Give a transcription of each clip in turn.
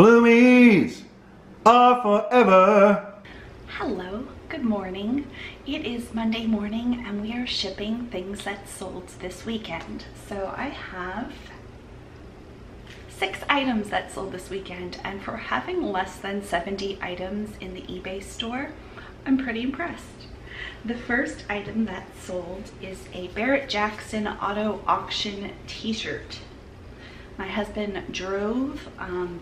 Bloomies are forever. Hello, good morning. It is Monday morning and we are shipping things that sold this weekend. So I have 6 items that sold this weekend, and for having less than 70 items in the eBay store, I'm pretty impressed. The first item that sold is a Barrett Jackson Auto Auction t-shirt. My husband drove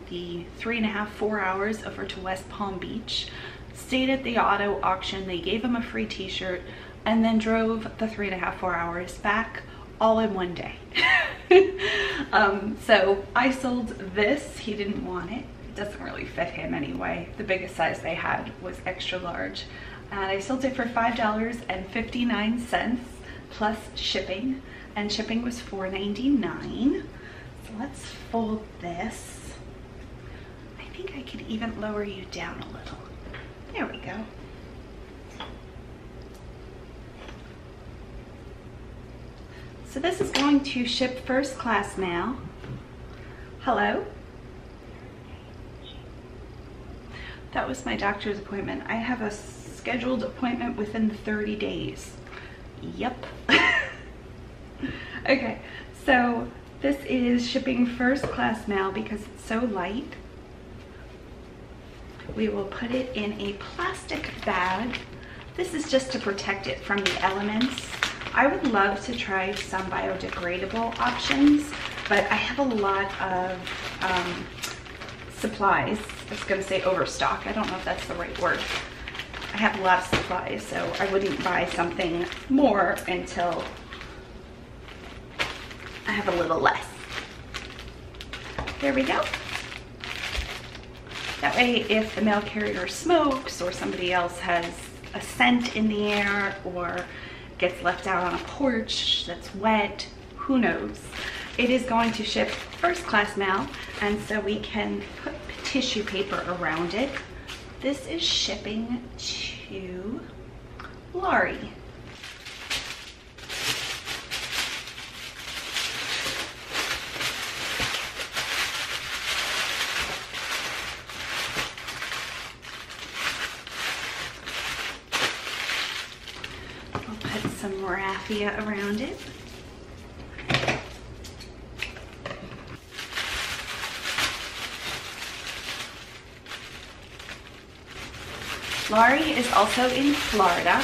the 3.5–4 hours over to West Palm Beach, stayed at the auto auction, they gave him a free t-shirt, and then drove the 3.5–4 hours back, all in one day. So I sold this. He didn't want it. It doesn't really fit him anyway. The biggest size they had was extra large. And I sold it for $5.59 plus shipping. And shipping was $4.99. So let's fold this. I think I could even lower you down a little. There we go. So this is going to ship first class mail. Hello? That was my doctor's appointment. I have a scheduled appointment within 30 days. Yep. Okay, so this is shipping first class mail because it's so light. We will put it in a plastic bag. This is just to protect it from the elements. I would love to try some biodegradable options, but I have a lot of supplies. I was going to say overstock. I don't know if that's the right word. I have a lot of supplies, so I wouldn't buy something more until I have a little less. There we go. That way, if the mail carrier smokes or somebody else has a scent in the air or gets left out on a porch that's wet, who knows? It is going to ship first class mail, and so we can put tissue paper around it. This is shipping to Laurie. Some raffia around it. Laurie is also in Florida.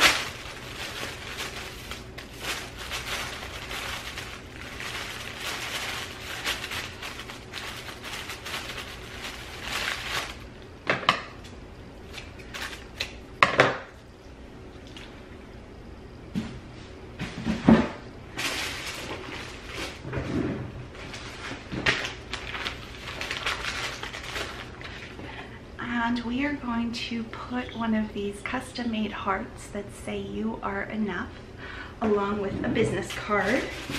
And we are going to put one of these custom-made hearts that say you are enough, along with a business card. There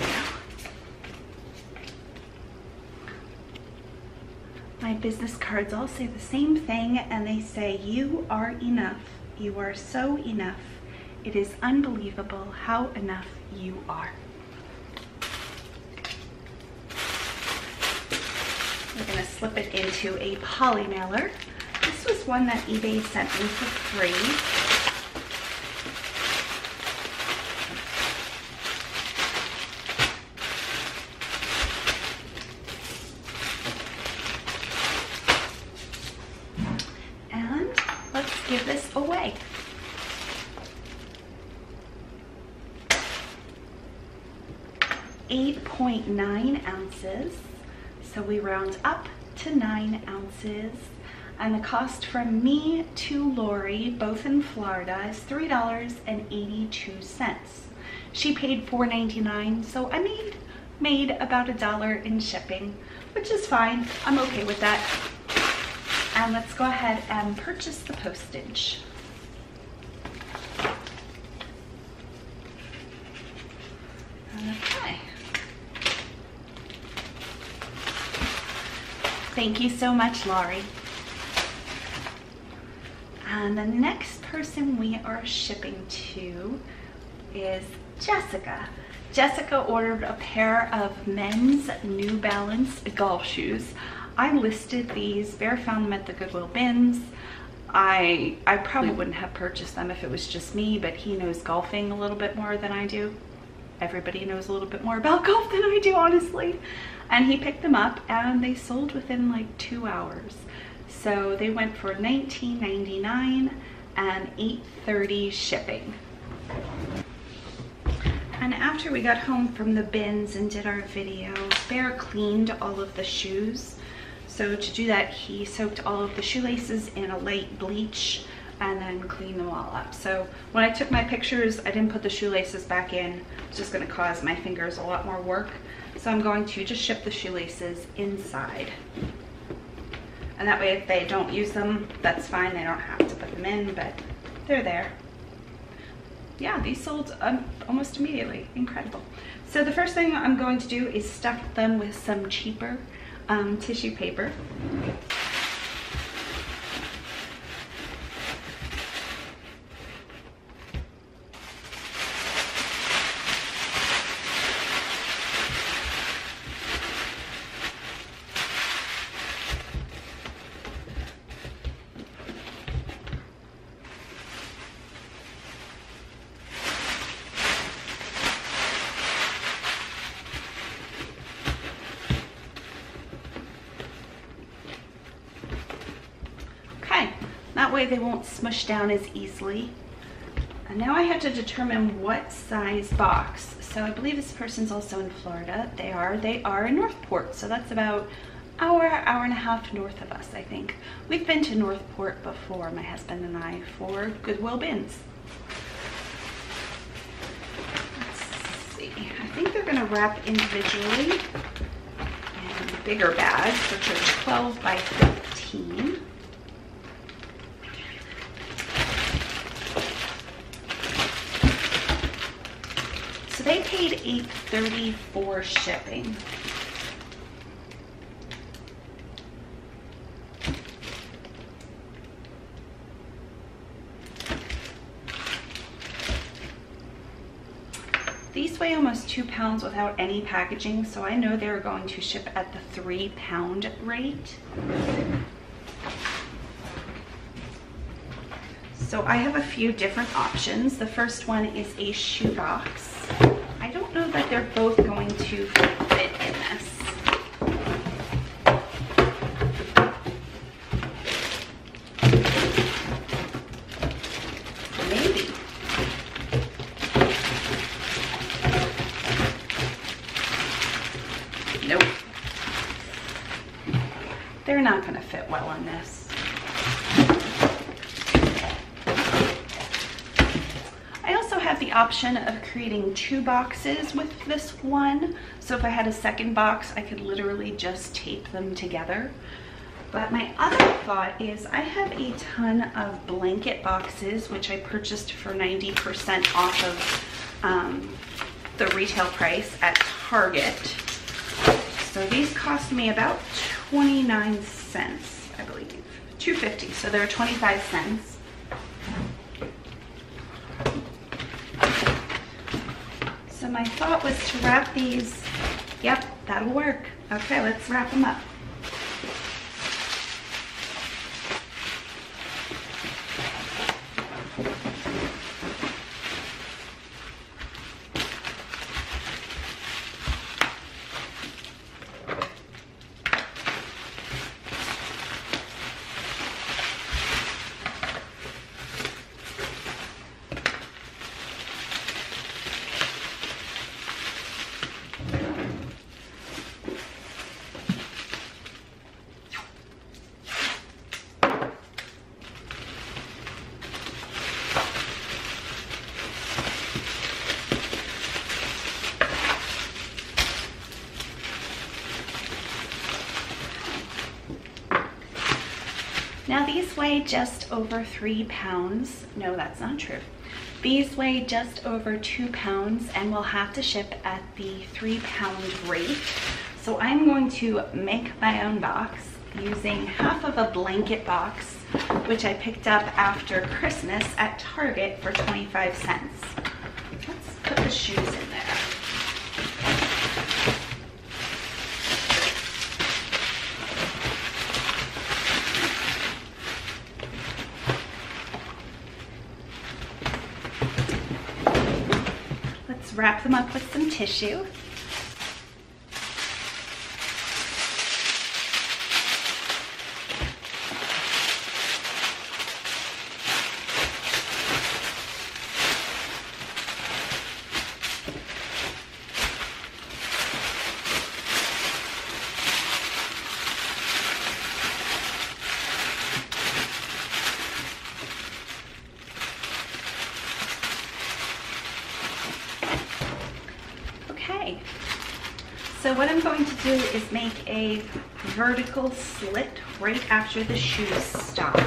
we go. My business cards all say the same thing, and they say you are enough. You are so enough. It is unbelievable how enough you are. We're going to slip it into a poly mailer. This was one that eBay sent me for free. And let's give this away. $8.9 ounces. So we round up to 9 ounces, and the cost from me to Lori, both in Florida, is $3.82. She paid $4.99, so I made about $1 in shipping, which is fine. I'm okay with that. And let's go ahead and purchase the postage. Okay. Thank you so much, Laurie. And the next person we are shipping to is Jessica. Jessica ordered a pair of men's New Balance golf shoes. I listed these. Bear found them at the Goodwill bins. I probably wouldn't have purchased them if it was just me, but he knows golfing a little bit more than I do. Everybody knows a little bit more about golf than I do, honestly. And he picked them up and they sold within like 2 hours. So they went for $19.99 and $8.30 shipping. And after we got home from the bins and did our video, Bear cleaned all of the shoes. So to do that, he soaked all of the shoelaces in a light bleach and then cleaned them all up. So when I took my pictures, I didn't put the shoelaces back in. It's just gonna cause my fingers a lot more work. So I'm going to just ship the shoelaces inside. And that way, if they don't use them, that's fine. They don't have to put them in, but they're there. Yeah, these sold almost immediately. Incredible. So the first thing I'm going to do is stuff them with some cheaper tissue paper. They won't smush down as easily. And now I have to determine what size box. So I believe this person's also in Florida. They are in Northport, so that's about hour and a half north of us, I think. We've been to Northport before, my husband and I, for Goodwill bins. Let's see, I think they're gonna wrap individually in bigger bags, which are 12 by 15. They paid $8.30 for shipping. These weigh almost 2 pounds without any packaging, so I know they're going to ship at the 3-pound rate. So I have a few different options. The first one is a shoebox. I don't know that they're both going to fit in this. Maybe. Nope. They're not going to fit well on this. Option of creating 2 boxes with this one. So if I had a second box, I could literally just tape them together. But my other thought is I have a ton of blanket boxes, which I purchased for 90% off of the retail price at Target. So these cost me about 29 cents, I believe, $2.50, so they're 25 cents. So my thought was to wrap these. Yep, that'll work. Okay, let's wrap them up. Now these weigh just over 3 pounds. No, that's not true. These weigh just over 2 pounds and will have to ship at the 3-pound rate. So I'm going to make my own box using half of a blanket box, which I picked up after Christmas at Target for 25 cents. That's put the shoes in there. Let's wrap them up with some tissue. So what I'm going to do is make a vertical slit right after the shoes stop.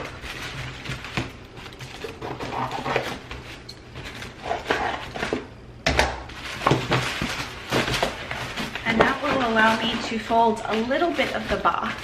And that will allow me to fold a little bit of the box.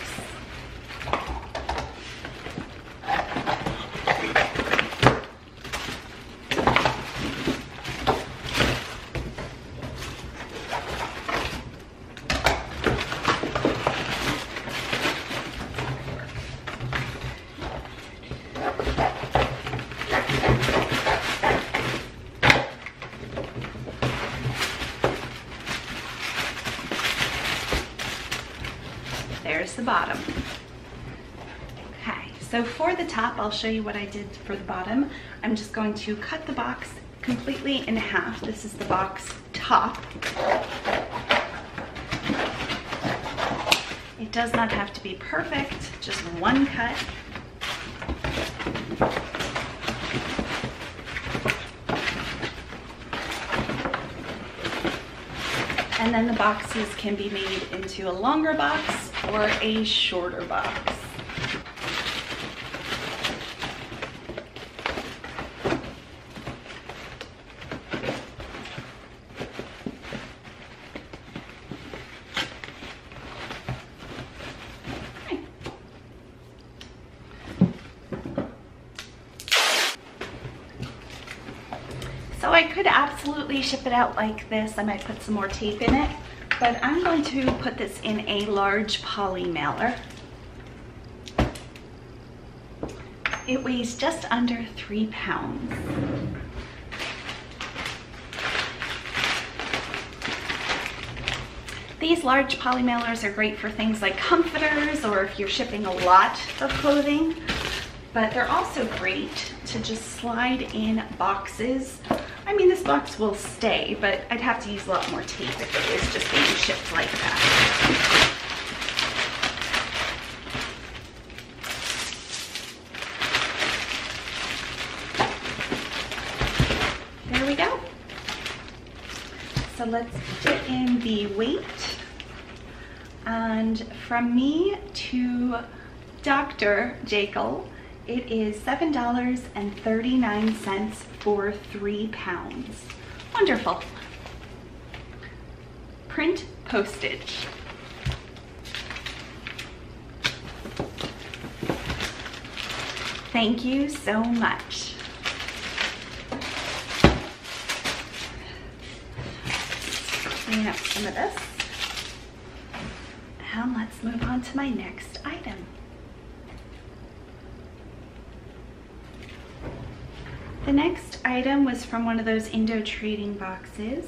There's the bottom. Okay, so for the top, I'll show you what I did for the bottom. I'm just going to cut the box completely in half. This is the box top. It does not have to be perfect, just one cut. And then the boxes can be made into a longer box or a shorter box. Okay. So I could absolutely ship it out like this. I might put some more tape in it, but I'm going to put this in a large poly mailer. It weighs just under 3 pounds. These large poly mailers are great for things like comforters or if you're shipping a lot of clothing, but they're also great to just slide in boxes. I mean, this box will stay, but I'd have to use a lot more tape if it is just being shipped like that. There we go. So let's fit in the weight. And from me to Dr. Jekyll, it is $7.39 for 3 pounds. Wonderful. Print postage. Thank you so much. Clean up some of this. And let's move on to my next item. The next item was from one of those Indo Trading boxes.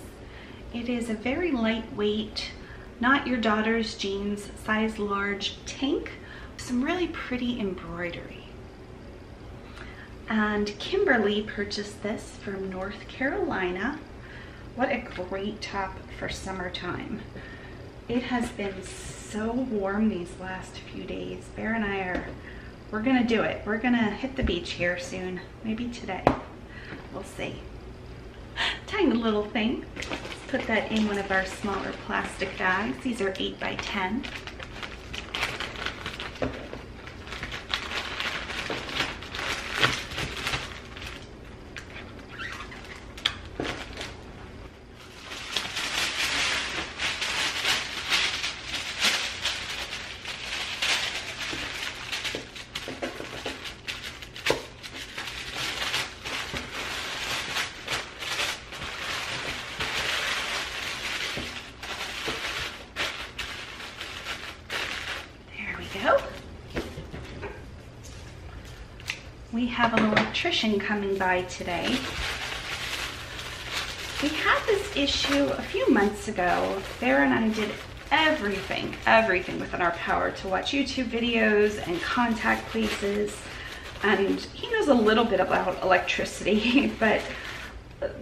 It is a very lightweight, not your daughter's jeans, size large tank, some really pretty embroidery. And Kimberly purchased this from North Carolina. What a great top for summertime. It has been so warm these last few days. Bear and I are we're gonna do it. We're gonna hit the beach here soon. Maybe today. We'll see. Tiny little thing. Let's put that in one of our smaller plastic bags. These are 8x10. we have an electrician coming by today. We had this issue a few months ago. Barrett and I did everything within our power to watch YouTube videos and contact places. And he knows a little bit about electricity, but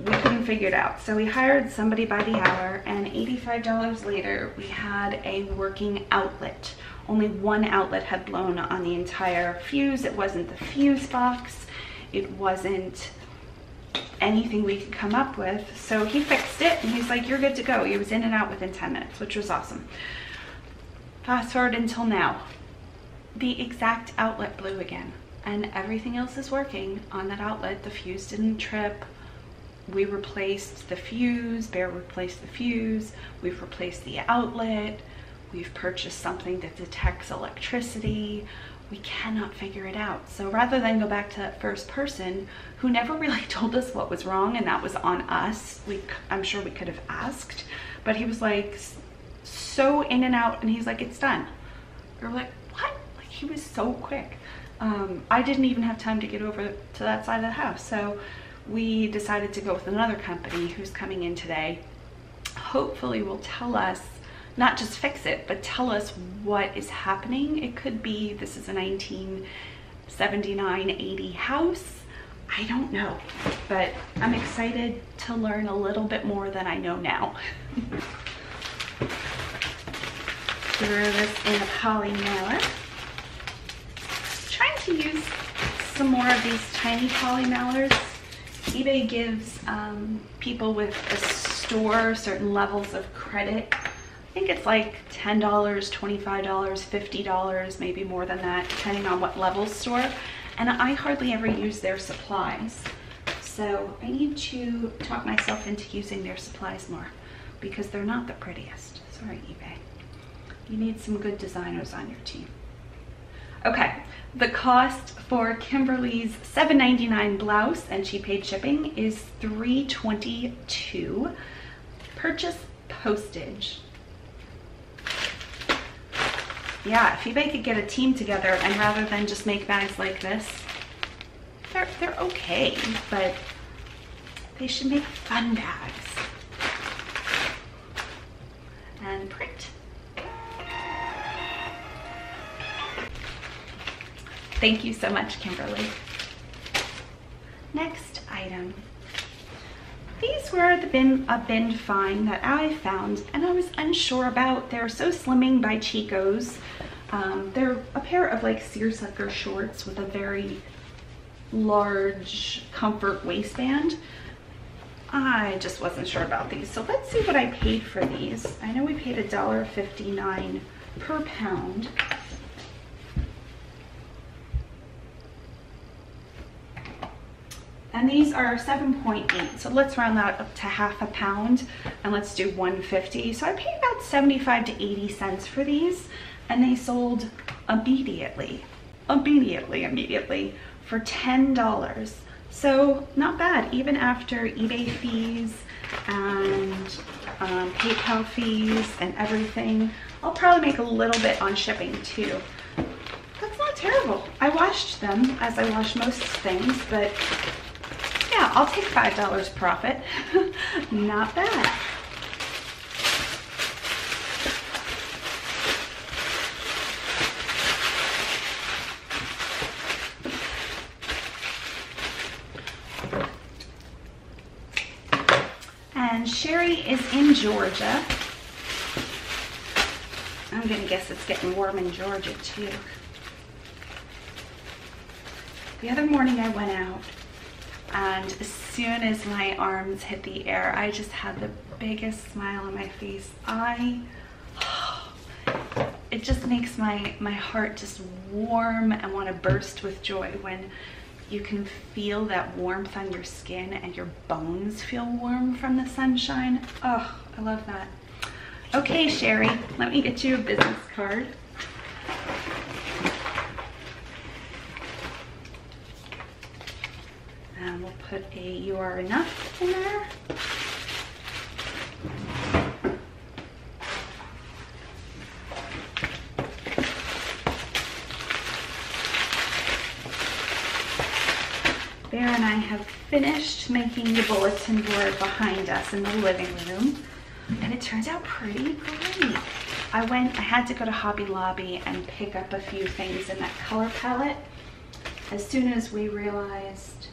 we couldn't figure it out. So we hired somebody by the hour, and $85 later, we had a working outlet. Only one outlet had blown on the entire fuse. It wasn't the fuse box. It wasn't anything we could come up with. So he fixed it, and he's like, you're good to go. He was in and out within 10 minutes, which was awesome. Fast forward until now. The exact outlet blew again. And everything else is working on that outlet. The fuse didn't trip. We replaced the fuse. Bear replaced the fuse. We've replaced the outlet. We've purchased something that detects electricity. We cannot figure it out. So rather than go back to that first person who never really told us what was wrong, and that was on us, I'm sure we could have asked, but he was like so in and out, and he's like, it's done. We're like, what? Like, he was so quick. I didn't even have time to get over to that side of the house. So we decided to go with another company who's coming in today. Hopefully will tell us, not just fix it, but tell us what is happening. It could be this is a 1979-80 house. I don't know, but I'm excited to learn a little bit more than I know now. Threw this in a poly mailer. To use some more of these tiny poly mailers. eBay gives people with a store certain levels of credit. I think it's like $10, $25, $50, maybe more than that, depending on what level store. And I hardly ever use their supplies. So I need to talk myself into using their supplies more, because they're not the prettiest. Sorry, eBay. You need some good designers on your team. Okay, the cost for Kimberly's $7.99 blouse, and she paid shipping, is $3.22. Purchase postage. Yeah, if eBay could get a team together, and rather than just make bags like this, they're okay, but they should make fun bags. And print. Thank you so much, Kimberly. Next item. These were a bin find that I found and I was unsure about. They're So Slimming by Chico's. They're a pair of like seersucker shorts with a very large comfort waistband. I just wasn't sure about these. So let's see what I paid for these. I know we paid $1.59 per pound. And these are 7.8, so let's round that up to half a pound, and let's do 150. So I paid about 75 to 80 cents for these, and they sold immediately for $10. So not bad, even after eBay fees and PayPal fees and everything. I'll probably make a little bit on shipping too. That's not terrible. I washed them, as I wash most things, but yeah, I'll take $5 profit. Not bad. And Sherry is in Georgia. I'm gonna guess it's getting warm in Georgia too. The other morning I went out, and as soon as my arms hit the air, I just had the biggest smile on my face. It just makes my heart just warm and want to burst with joy when you can feel that warmth on your skin and your bones feel warm from the sunshine. Oh, I love that. Okay, Sherry, let me get you a business card. And we'll put a "You Are Enough" in there. finished making the bulletin board behind us in the living room, and it turned out pretty great. I had to go to Hobby Lobby and pick up a few things in that color palette. As soon as we realized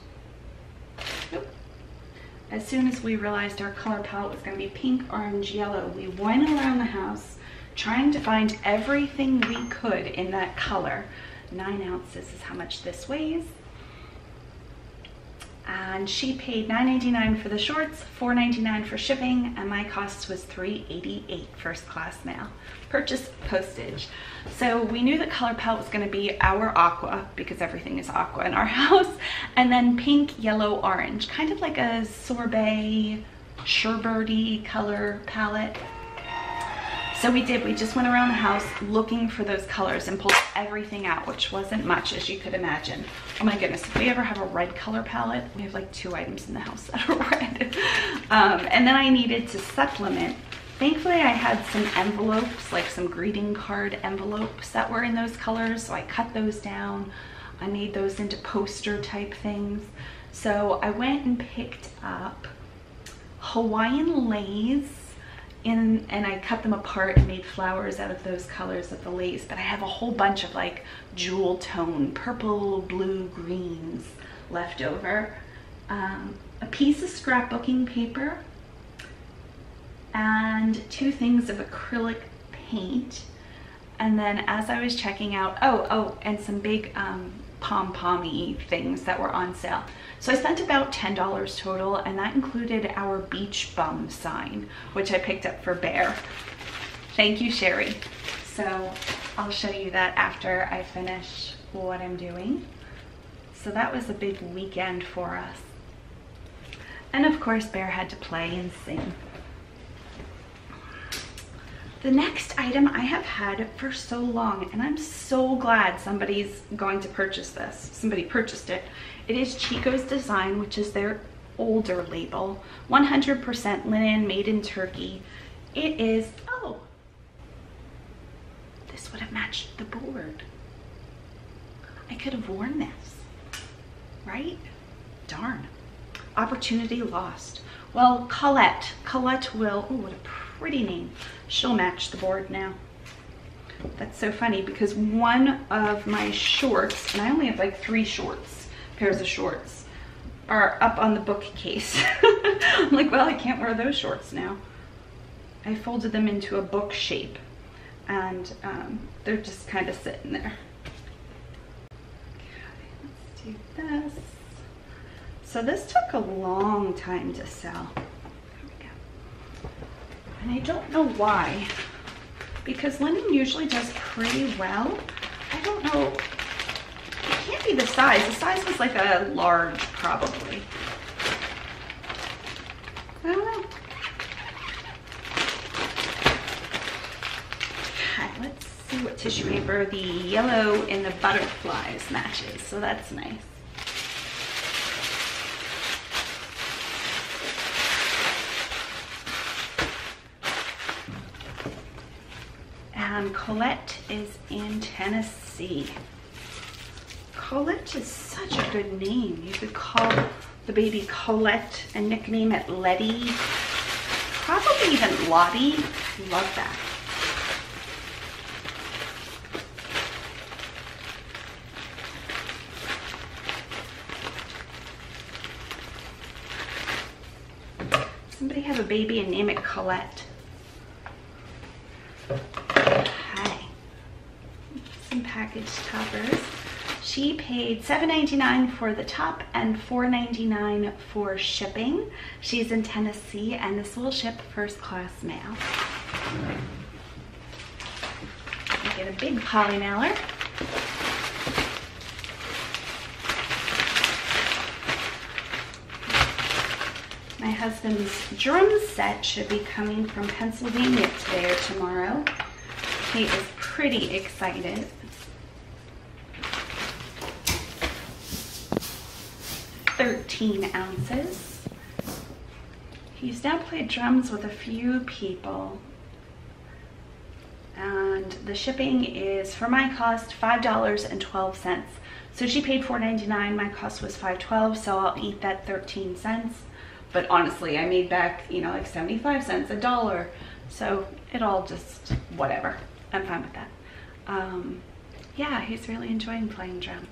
our color palette was going to be pink, orange, yellow, we went around the house trying to find everything we could in that color. 9 ounces is how much this weighs. And she paid $9.99 for the shorts, $4.99 for shipping, and my cost was $3.88 first class mail, purchase postage. So we knew that color palette was going to be our aqua, because everything is aqua in our house, and then pink, yellow, orange, kind of like a sorbet, sherbety color palette. So we just went around the house looking for those colors and pulled everything out, which wasn't much, as you could imagine. Oh my goodness, if we ever have a red color palette, we have like 2 items in the house that are red. And then I needed to supplement. Thankfully, I had some envelopes, like some greeting card envelopes that were in those colors, so I cut those down. I made those into poster type things. So I went and picked up Hawaiian Lays, and I cut them apart and made flowers out of those colors of the lace, but I have a whole bunch of like jewel tone, purple, blue, greens left over. A piece of scrapbooking paper and 2 things of acrylic paint. And then as I was checking out, and some big pom-pommy things that were on sale. So I spent about $10 total, and that included our beach bum sign, which I picked up for Bear. Thank you, Sherry. So I'll show you that after I finish what I'm doing. So that was a big weekend for us. And of course, Bear had to play and sing. The next item I have had for so long, and I'm so glad somebody's going to purchase this. Somebody purchased it. It is Chico's Design, which is their older label. 100% linen, made in Turkey. It is, oh, this would have matched the board. I could have worn this, right? Darn. Opportunity lost. Well, Colette will, oh, what a pretty name. She'll match the board now. That's so funny, because one of my shorts, and I only have like 3 shorts, pairs of shorts, are up on the bookcase. I'm like, well, I can't wear those shorts now. I folded them into a book shape, and they're just kind of sitting there. Okay, let's do this. So this took a long time to sell. And I don't know why, because linen usually does pretty well. I don't know, it can't be the size. The size was like a large, probably. I don't know. Okay, let's see what tissue paper the yellow in the butterflies matches, so that's nice. Colette is in Tennessee. Colette is such a good name. You could call the baby Colette and nickname it Letty. Probably even Lottie. Love that. Somebody have a baby and name it Colette. Package toppers. She paid $7.99 for the top and $4.99 for shipping. She's in Tennessee, and this will ship first class mail. I get a big poly mailer. My husband's drum set should be coming from Pennsylvania today or tomorrow. He is pretty excited. Ounces. He's now played drums with a few people, and the shipping is, for my cost, $5.12. So she paid $4.99, my cost was $5.12, so I'll eat that 13 cents. But honestly, I made back, you know, like 75 cents, $1, so it all just whatever. I'm fine with that. Yeah, he's really enjoying playing drums.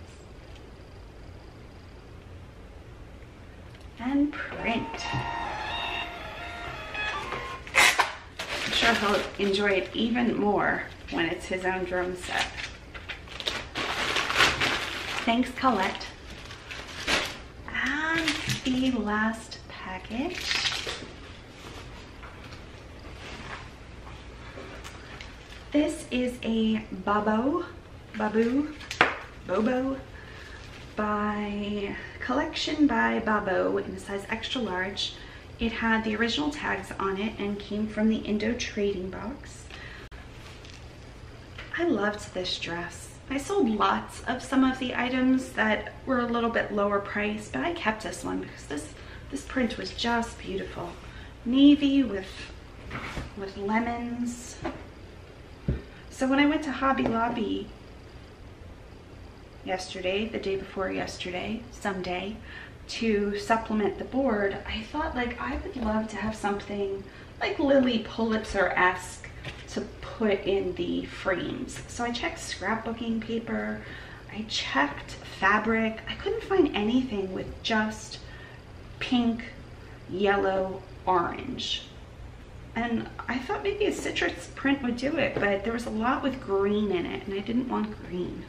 And print. I'm sure he'll enjoy it even more when it's his own drum set. Thanks, Colette. And the last package. This is a Bobo by Collection by Bobo in a size extra large. It had the original tags on it and came from the Indo Trading box. I loved this dress. I sold lots of some of the items that were a little bit lower price, but I kept this one because this print was just beautiful. Navy with lemons. So when I went to Hobby Lobby yesterday, the day before yesterday, someday, to supplement the board, I thought, like, I would love to have something like Lily Pulitzer-esque to put in the frames. So I checked scrapbooking paper, I checked fabric. I couldn't find anything with just pink, yellow, orange. And I thought maybe a citrus print would do it, but there was a lot with green in it, and I didn't want green.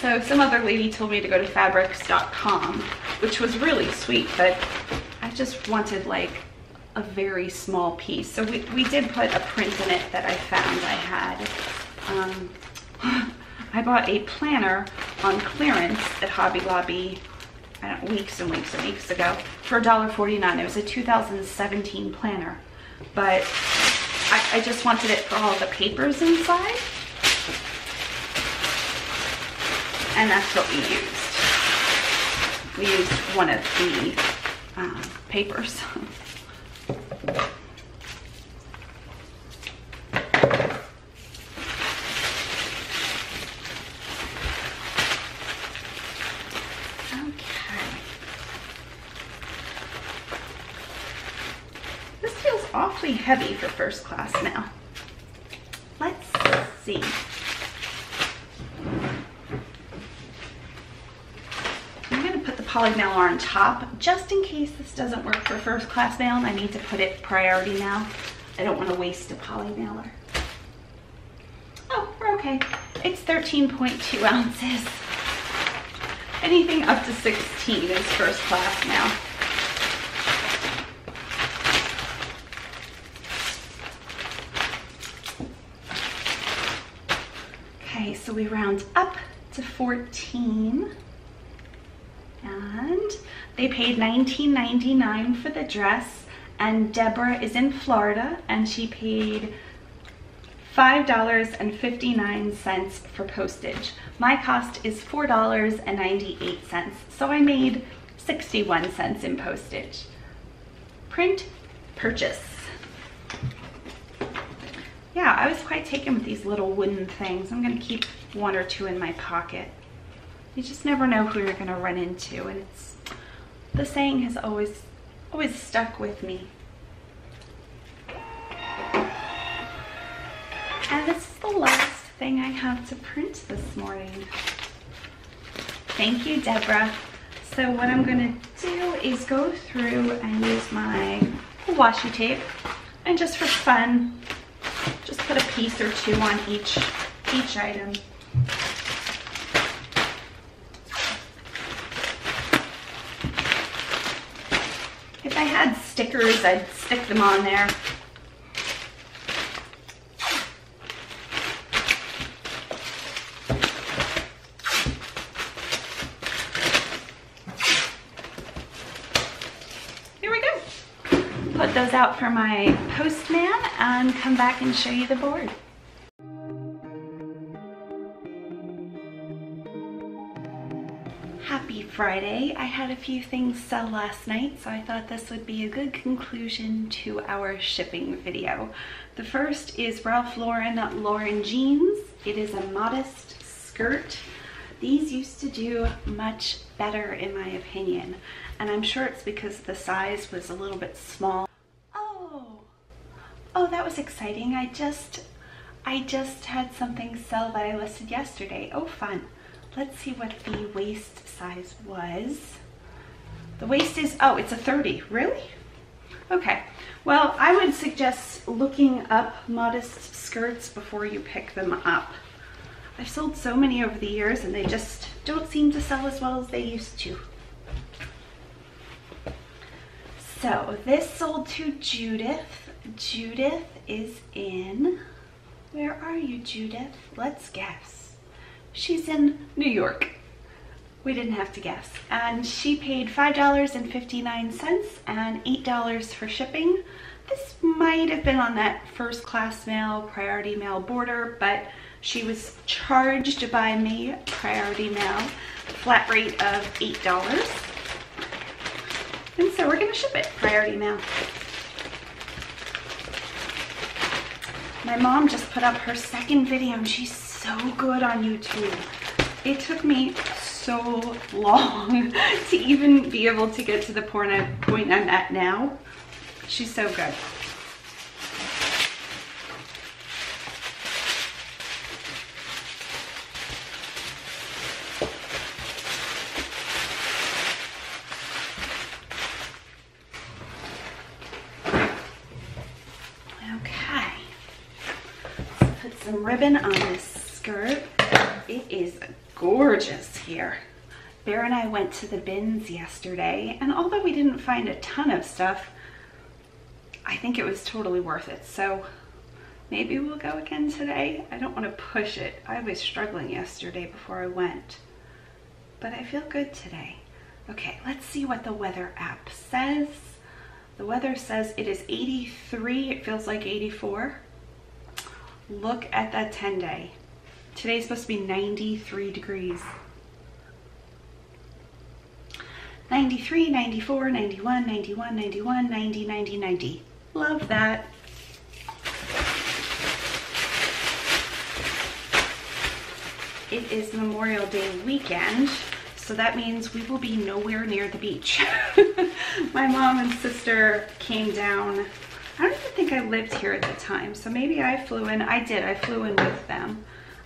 So some other lady told me to go to fabrics.com, which was really sweet, but I just wanted like a very small piece. So we did put a print in it that I found I had. I bought a planner on clearance at Hobby Lobby, I don't know, weeks and weeks and weeks ago for $1.49. It was a 2017 planner, but I just wanted it for all the papers inside, and that's what we used. We used one of the papers. Awfully heavy for first class now. Let's see. I'm going to put the poly mail on top just in case this doesn't work for first class mail, and I need to put it priority mail. I don't want to waste a poly mailer. Oh, we're okay. It's 13.2 ounces. Anything up to 16 is first class mail. So we round up to 14, and they paid $19.99 for the dress, and Deborah is in Florida and she paid $5.59 for postage. My cost is $4.98, so I made 61 cents in postage. Print purchase. Yeah, I was quite taken with these little wooden things. I'm going to keep one or two in my pocket. You just never know who you're going to run into, and it's, the saying has always stuck with me. And this is the last thing I have to print this morning. Thank you, Deborah. So what I'm going to do is go through and use my washi tape, and just for fun, just put a piece or two on each item. If I had stickers, I'd stick them on there. Those out for my postman and come back and show you the board. Happy Friday. I had a few things sell last night, so I thought this would be a good conclusion to our shipping video. The first is Ralph Lauren jeans. It is a modest skirt. These used to do much better in my opinion, and I'm sure it's because the size was a little bit small. Oh, that was exciting. I just had something sell that I listed yesterday. Oh, fun. Let's see what the waist size was. The waist is, oh, it's a 30. Really? Okay. Well, I would suggest looking up modest skirts before you pick them up. I've sold so many over the years and they just don't seem to sell as well as they used to. So this sold to Judith. Judith is in, where are you, Judith? Let's guess. She's in New York. We didn't have to guess. And she paid $5.59 and $8 for shipping. This might have been on that first class mail, priority mail border, but she was charged by me priority mail, flat rate of $8. And so we're gonna ship it priority mail. My mom just put up her second video and she's so good on YouTube. It took me so long to even be able to get to the point I'm at now. She's so good. Ribbon on this skirt. It is gorgeous here. Bear and I went to the bins yesterday, and although we didn't find a ton of stuff, I think it was totally worth it. So maybe we'll go again today. I don't want to push it. I was struggling yesterday before I went, but I feel good today. Okay, let's see what the weather app says. The weather says it is 83. It feels like 84. Look at that 10-day. Today's supposed to be 93 degrees. 93, 94, 91, 91, 91, 90, 90, 90. Love that. It is Memorial Day weekend, so that means we will be nowhere near the beach. My mom and sister came down. I don't even think I lived here at the time, so maybe I flew in. I did. I flew in with them.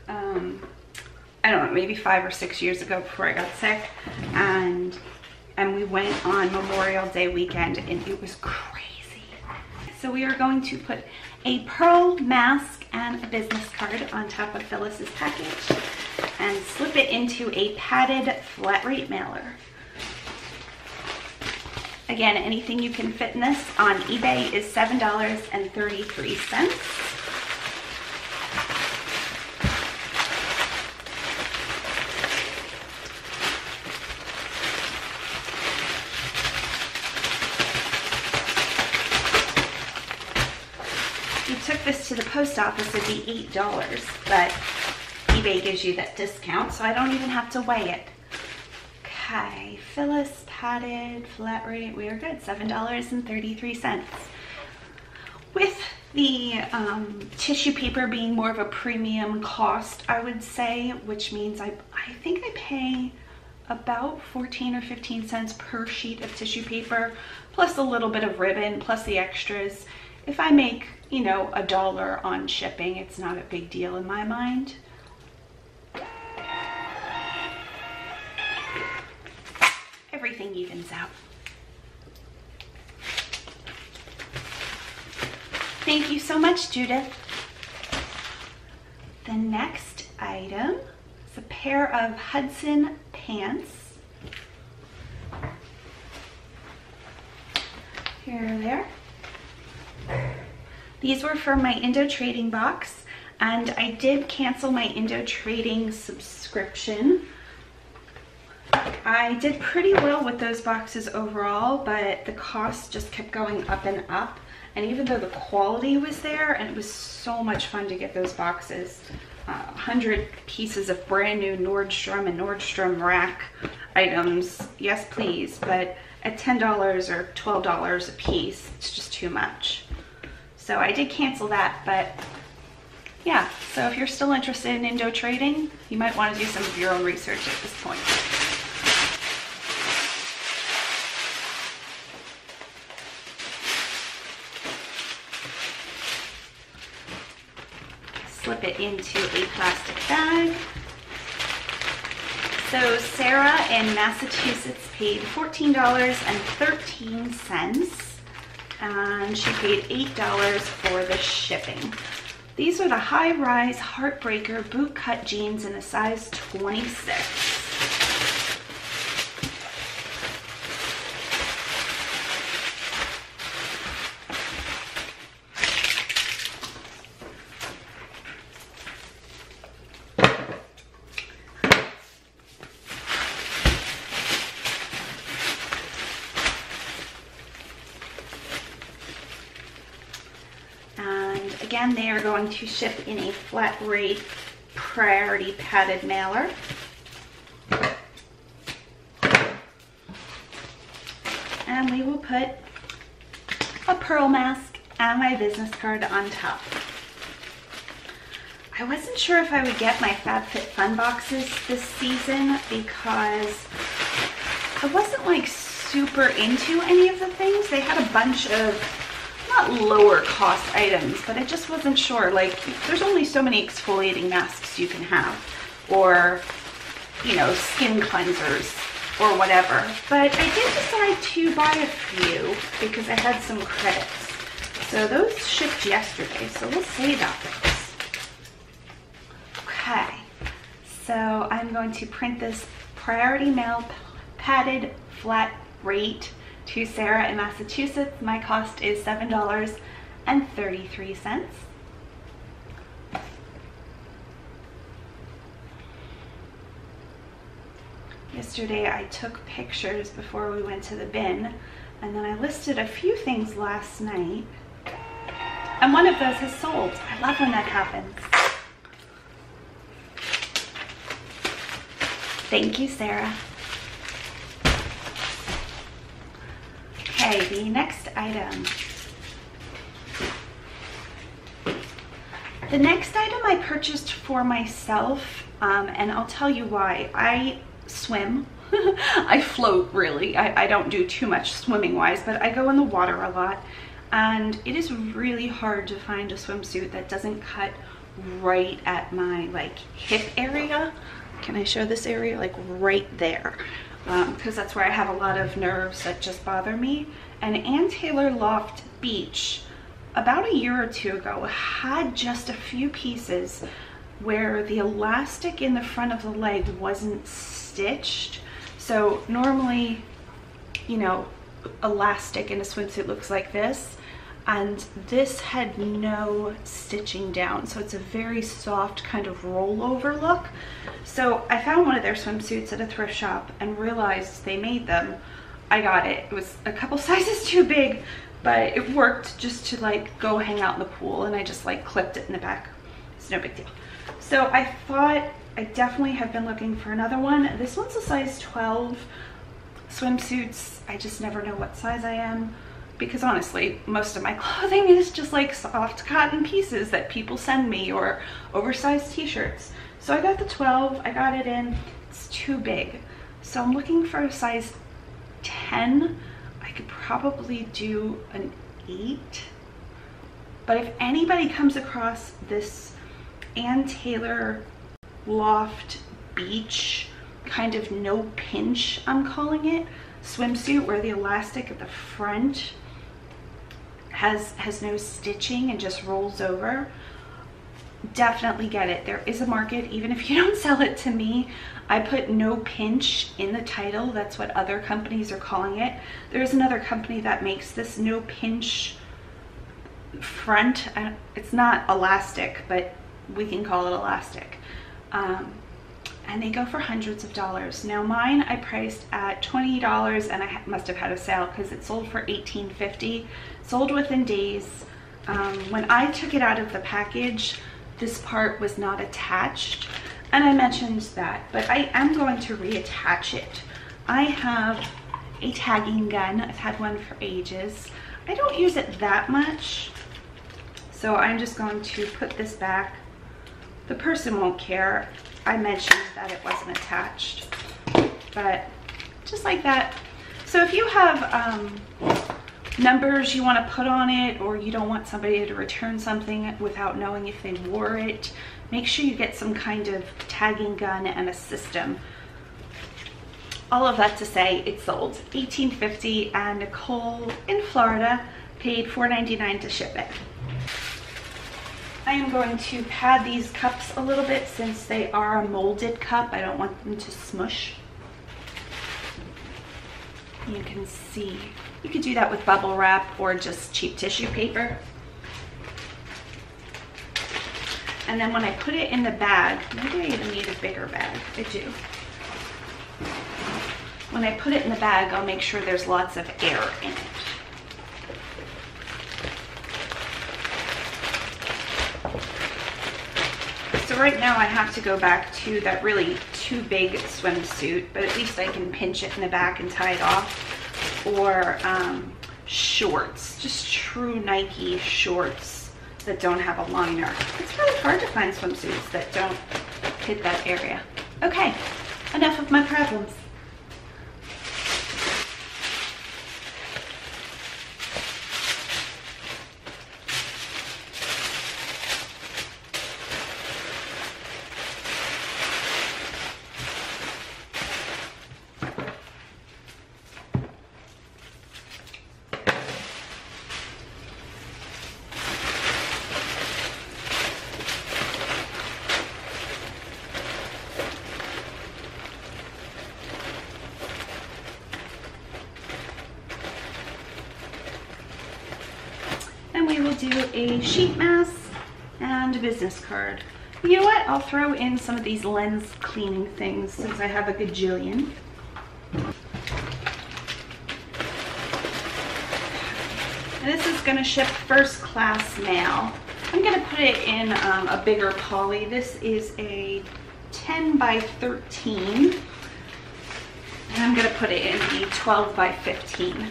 I don't know, maybe 5 or 6 years ago before I got sick, and we went on Memorial Day weekend, and it was crazy. So we are going to put a pearl mask and a business card on top of Phyllis's package and slip it into a padded flat rate mailer. Again, anything you can fit in this on eBay is $7.33. If you took this to the post office, it'd be $8, but eBay gives you that discount, so I don't even have to weigh it. Okay, Phyllis padded flat rate, we are good, $7.33. With the tissue paper being more of a premium cost, I would say, which means I think I pay about 14 or 15 cents per sheet of tissue paper, plus a little bit of ribbon, plus the extras. If I make, you know, $1 on shipping, it's not a big deal in my mind. Everything evens out. Thank you so much, Judith. The next item is a pair of Hudson pants. Here they are. These were from my Indo Trading box, and I did cancel my Indo Trading subscription. I did pretty well with those boxes overall, but the cost just kept going up and up. And even though the quality was there, and it was so much fun to get those boxes, 100 pieces of brand new Nordstrom and Nordstrom Rack, items, yes please, but at $10 or $12 a piece, it's just too much. So I did cancel that, but yeah, so if you're still interested in Indo Trading, you might want to do some of your own research at this point. Slip it into a plastic bag. So Sarah in Massachusetts paid $14.13, and she paid $8 for the shipping. These are the high-rise Heartbreaker bootcut jeans in a size 26. Again, they are going to ship in a flat rate priority padded mailer. And we will put a pearl mask and my business card on top. I wasn't sure if I would get my FabFitFun boxes this season because I wasn't like super into any of the things. They had a bunch of not lower cost items, but I just wasn't sure. Like, there's only so many exfoliating masks you can have, or, you know, skin cleansers or whatever. But I did decide to buy a few because I had some credits. So those shipped yesterday, so we'll see about this. Okay, so I'm going to print this priority mail padded flat rate to Sarah in Massachusetts. My cost is $7.33. Yesterday I took pictures before we went to the bin, and then I listed a few things last night, and one of those has sold. I love when that happens. Thank you, Sarah. Okay, the next item. The next item I purchased for myself, and I'll tell you why. I swim. I float, really. I don't do too much swimming-wise, but I go in the water a lot, and it is really hard to find a swimsuit that doesn't cut right at my, like, hip area. Can I show this area? Like, right there. Because that's where I have a lot of nerves that just bother me. And Ann Taylor Loft Beach, about a year or two ago, had just a few pieces where the elastic in the front of the leg wasn't stitched. So normally, you know, elastic in a swimsuit looks like this, and this had no stitching down, so it's a very soft kind of rollover look. So I found one of their swimsuits at a thrift shop and realized they made them. I got it. It was a couple sizes too big, but it worked just to like go hang out in the pool, and I just like clipped it in the back. It's no big deal. So I thought, I definitely have been looking for another one. This one's a size 12. Swimsuits, I just never know what size I am, because honestly, most of my clothing is just like soft cotton pieces that people send me, or oversized t-shirts. So I got the 12, I got it in, it's too big. So I'm looking for a size 10. I could probably do an 8. But if anybody comes across this Ann Taylor Loft Beach, kind of no pinch, I'm calling it, swimsuit where the elastic at the front has no stitching and just rolls over, definitely get it. There is a market, even if you don't sell it to me. I put no pinch in the title. That's what other companies are calling it. There is another company that makes this no pinch front. It's not elastic, but we can call it elastic. And they go for hundreds of dollars. Now mine I priced at $20, and I must have had a sale because it sold for $18.50. Sold within days. When I took it out of the package, this part was not attached, and I mentioned that, but I am going to reattach it. I have a tagging gun. I've had one for ages. I don't use it that much, so I'm just going to put this back. The person won't care. I mentioned that it wasn't attached, but just like that. So if you have numbers you want to put on it, or you don't want somebody to return something without knowing if they wore it, make sure you get some kind of tagging gun and a system. All of that to say, it sold $18.50, and Nicole in Florida paid $4.99 to ship it. I am going to pad these cups a little bit since they are a molded cup. I don't want them to smush. You can see, you could do that with bubble wrap or just cheap tissue paper. And then when I put it in the bag, maybe I even need a bigger bag. I do. When I put it in the bag, I'll make sure there's lots of air in it. So right now I have to go back to that really too big swimsuit, but at least I can pinch it in the back and tie it off. Or shorts, just true Nike shorts that don't have a liner. It's really hard to find swimsuits that don't hit that area. Okay, enough of my problems. Do a sheet mask and a business card. You know what? I'll throw in some of these lens cleaning things since I have a gajillion. And this is going to ship first class mail. I'm going to put it in a bigger poly. This is a 10 by 13. And I'm going to put it in a 12 by 15.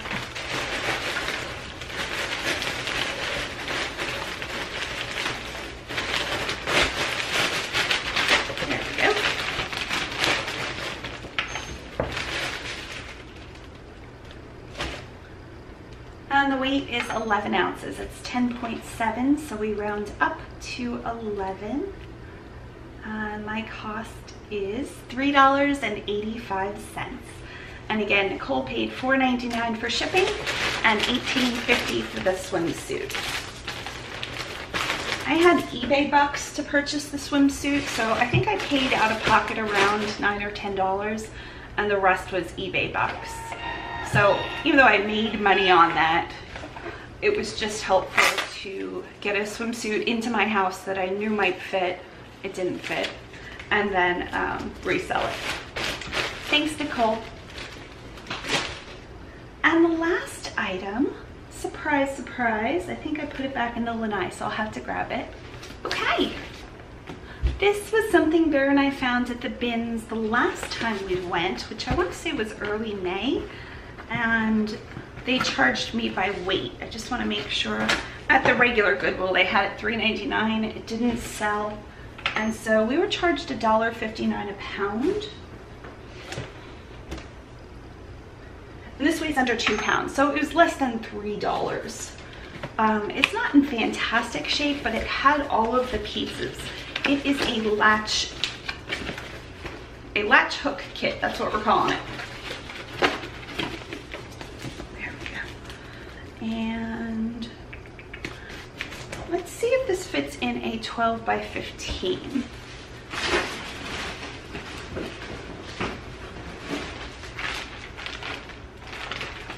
And the weight is 11 ounces. It's 10.7, so we round up to 11. My cost is $3.85. And again, Nicole paid $4.99 for shipping and $18.50 for the swimsuit. I had eBay bucks to purchase the swimsuit, so I think I paid out of pocket around $9 or $10, and the rest was eBay bucks. So even though I made money on that, it was just helpful to get a swimsuit into my house that I knew might fit, it didn't fit, and then resell it. Thanks, Nicole. And the last item, surprise, surprise, I think I put it back in the lanai, so I'll have to grab it. Okay. This was something Bear and I found at the bins the last time we went, which I want to say was early May. And they charged me by weight. I just want to make sure. At the regular Goodwill, they had it $3.99. It didn't sell, and so we were charged $1.59 a pound. And this weighs under 2 pounds, so it was less than $3. It's not in fantastic shape, but it had all of the pieces. It is a latch hook kit. That's what we're calling it. And let's see if this fits in a 12 by 15.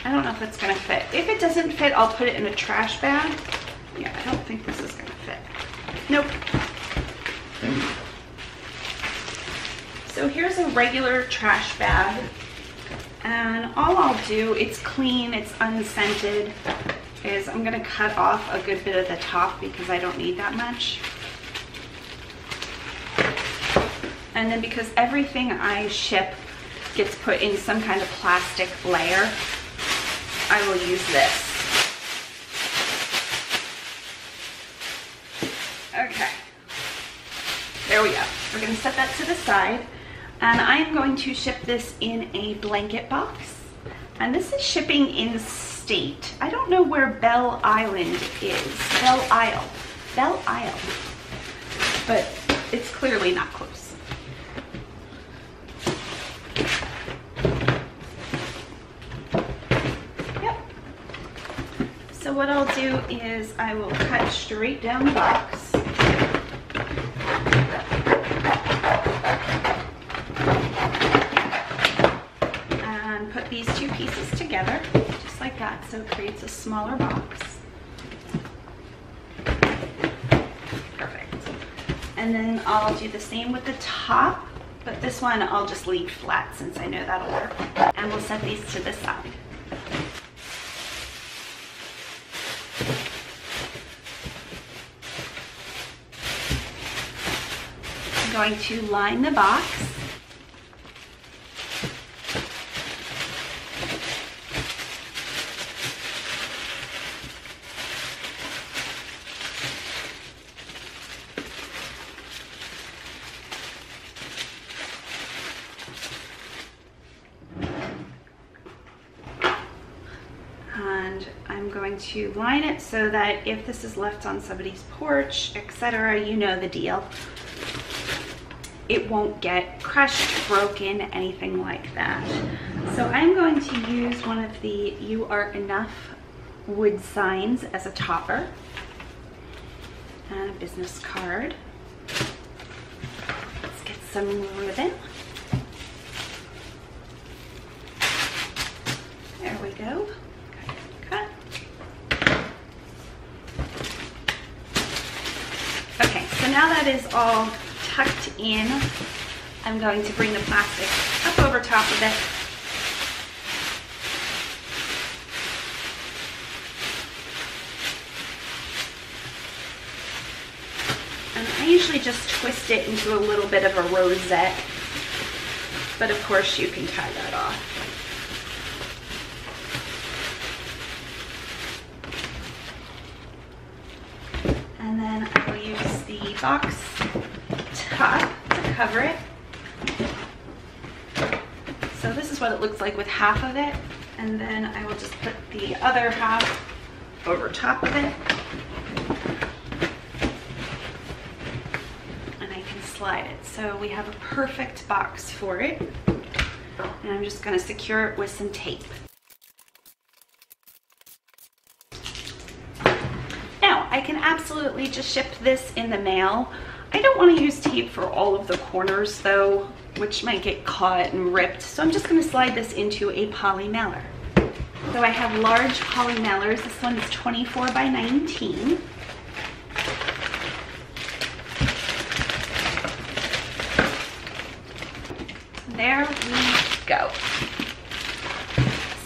I don't know if it's gonna fit. If it doesn't fit, I'll put it in a trash bag. Yeah, I don't think this is gonna fit. Nope. So here's a regular trash bag. And all I'll do, it's clean, it's unscented, is I'm going to cut off a good bit of the top because I don't need that much. And then because everything I ship gets put in some kind of plastic layer, I will use this. Okay, there we go. We're gonna set that to the side, and I am going to ship this in a blanket box. And this is shipping in state. I don't know where Belle Island is. Belle Isle. Belle Isle. But it's clearly not close. Yep. So what I'll do is I will cut straight down the box. These two pieces together, just like that, so it creates a smaller box. Perfect. And then I'll do the same with the top, but this one I'll just leave flat since I know that'll work. And we'll set these to the side. I'm going to line the box. To line it so that if this is left on somebody's porch, etc., you know the deal, it won't get crushed, broken, anything like that. So I'm going to use one of the "You Are Enough" wood signs as a topper and a business card. Let's get some ribbon. There we go. Now that is all tucked in, I'm going to bring the plastic up over top of it. And I usually just twist it into a little bit of a rosette, but of course you can tie that off. Box top to cover it. So this is what it looks like with half of it, and then I will just put the other half over top of it, and I can slide it. So we have a perfect box for it, and I'm just going to secure it with some tape. Absolutely just ship this in the mail. I don't want to use tape for all of the corners though, which might get caught and ripped, so I'm just going to slide this into a poly mailer. So I have large poly mailers. This one is 24 by 19, there we go.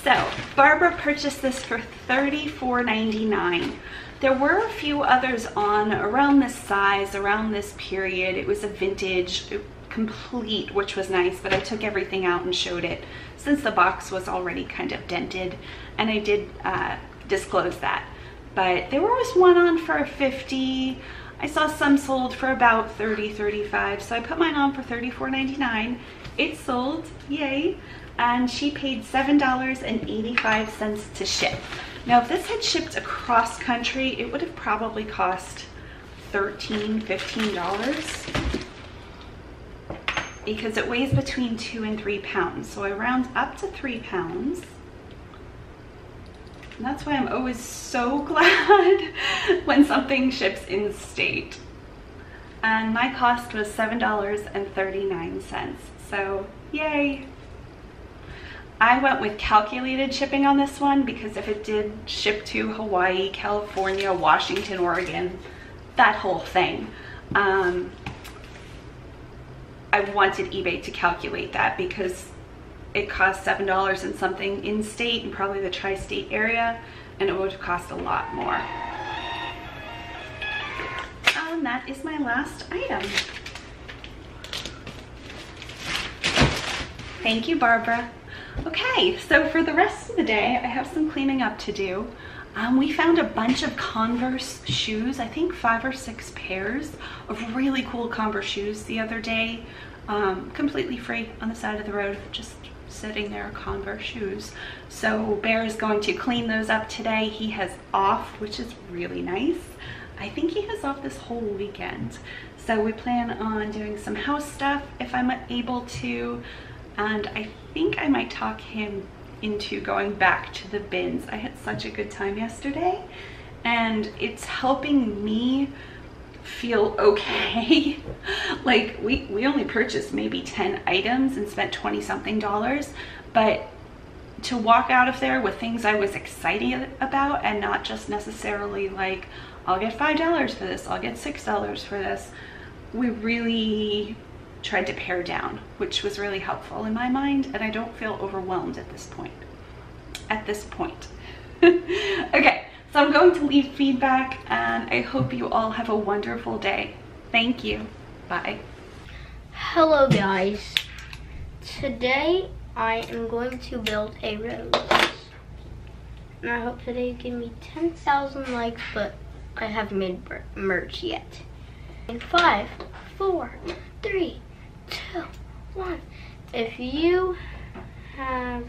So Barbara purchased this for $34.99. There were a few others on around this size, around this period. It was a vintage complete, which was nice, but I took everything out and showed it since the box was already kind of dented, and I did disclose that. But there was one on for $50. I saw some sold for about $30, $35, so I put mine on for $34.99. It sold, yay, and she paid $7.85 to ship. Now, if this had shipped across country, it would have probably cost $13, $15 because it weighs between 2 and 3 pounds. So I round up to 3 pounds. And that's why I'm always so glad when something ships in state. And my cost was $7.39. So, yay. I went with calculated shipping on this one because if it did ship to Hawaii, California, Washington, Oregon, that whole thing, I wanted eBay to calculate that because it cost $7 and something in state and probably the tri-state area, and it would have cost a lot more. And that is my last item. Thank you, Barbara. Okay, so for the rest of the day, I have some cleaning up to do. We found a bunch of Converse shoes, I think 5 or 6 pairs of really cool Converse shoes the other day, completely free on the side of the road, just sitting there, Converse shoes. So Bear is going to clean those up today. He has off, which is really nice. I think he has off this whole weekend. So we plan on doing some house stuff if I'm able to. And I think I might talk him into going back to the bins. I had such a good time yesterday, and it's helping me feel okay. Like we only purchased maybe 10 items and spent $20 something, but to walk out of there with things I was excited about and not just necessarily like, I'll get $5 for this, I'll get $6 for this. We really tried to pare down, which was really helpful in my mind, and I don't feel overwhelmed at this point. Okay, so I'm going to leave feedback, and I hope you all have a wonderful day. Thank you. Bye. Hello guys. Today I am going to build a rose, and I hope today you give me 10,000 likes, but I haven't made merch yet. In 5, 4, 3, 2, 1. If you have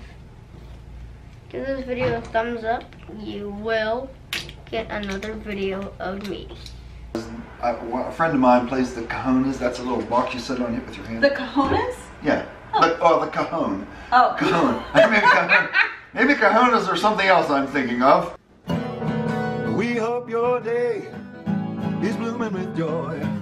give this video a thumbs up, you will get another video of me. A friend of mine plays the cajones. That's a little box you sit on it with your hand. The cajones? Yeah. Oh, the cajon. Oh. Cajon. I mean, cajon. Maybe cajones or something else I'm thinking of. We hope your day is blooming with joy.